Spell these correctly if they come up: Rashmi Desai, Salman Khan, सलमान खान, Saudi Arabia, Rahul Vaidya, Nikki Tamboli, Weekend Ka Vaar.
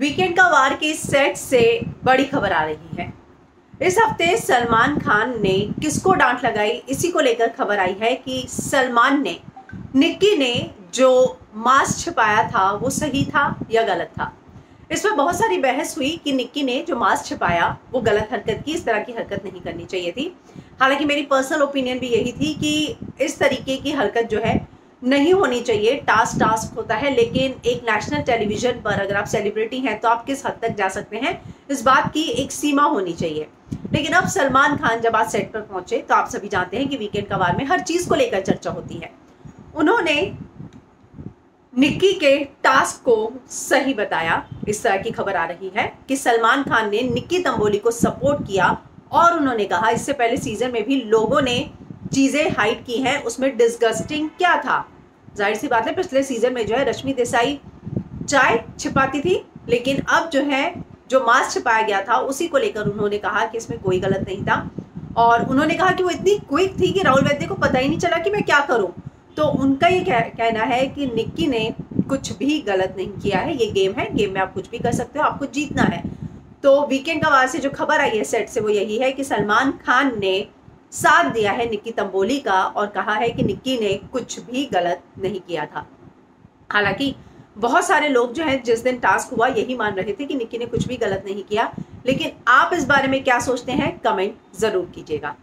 Weekend का वार के set से बड़ी खबर आ रही है। इस हफ्ते सलमान खान ने किसको डांट लगाई, इसी को लेकर खबर आई है कि सलमान ने निक्की ने जो मास्क छिपाया था वो सही था या गलत था। इसमें बहुत सारी बहस हुई कि निक्की ने जो मास्क छिपाया वो गलत हरकत की, इस तरह की हरकत नहीं करनी चाहिए थी। हालांकि मेरी पर्सनल ओपिनियन भी यही थी कि इस तरीके की हरकत जो है नहीं होनी चाहिए। टास्क होता है, लेकिन एक नेशनल टेलीविजन पर अगर आप सेलिब्रिटी हैं तो आप किस हद तक जा सकते हैं, इस बात की एक सीमा होनी चाहिए। लेकिन अब सलमान खान जब आज सेट पर पहुंचे तो आप सभी जानते हैं कि वीकेंड का वार में हर चीज़ को लेकर चर्चा होती है। उन्होंने निक्की के टास्क को सही बताया। इस तरह की खबर आ रही है कि सलमान खान ने निक्की तंबोली को सपोर्ट किया और उन्होंने कहा इससे पहले सीजन में भी लोगों ने चीज़ें हाइड की हैं, उसमें डिस्गस्टिंग क्या था। जाहिर सी बात है, पिछले सीजन में जो है रश्मि देसाई चाय छिपाती थी, लेकिन अब जो है जो मास्क छिपाया गया था उसी को लेकर उन्होंने कहा कि इसमें कोई गलत नहीं था। और उन्होंने कहा कि वो इतनी क्विक थी कि राहुल वैद्य को पता ही नहीं चला कि मैं क्या करूं। तो उनका ये कहना है कि निक्की ने कुछ भी गलत नहीं किया है, ये गेम है, गेम में आप कुछ भी कर सकते हो, आपको जीतना है। तो वीकेंड का वार से जो खबर आई है सेट से वो यही है कि सलमान खान ने साथ दिया है निक्की तंबोली का और कहा है कि निक्की ने कुछ भी गलत नहीं किया था। हालांकि बहुत सारे लोग जो हैं जिस दिन टास्क हुआ यही मान रहे थे कि निक्की ने कुछ भी गलत नहीं किया, लेकिन आप इस बारे में क्या सोचते हैं कमेंट जरूर कीजिएगा।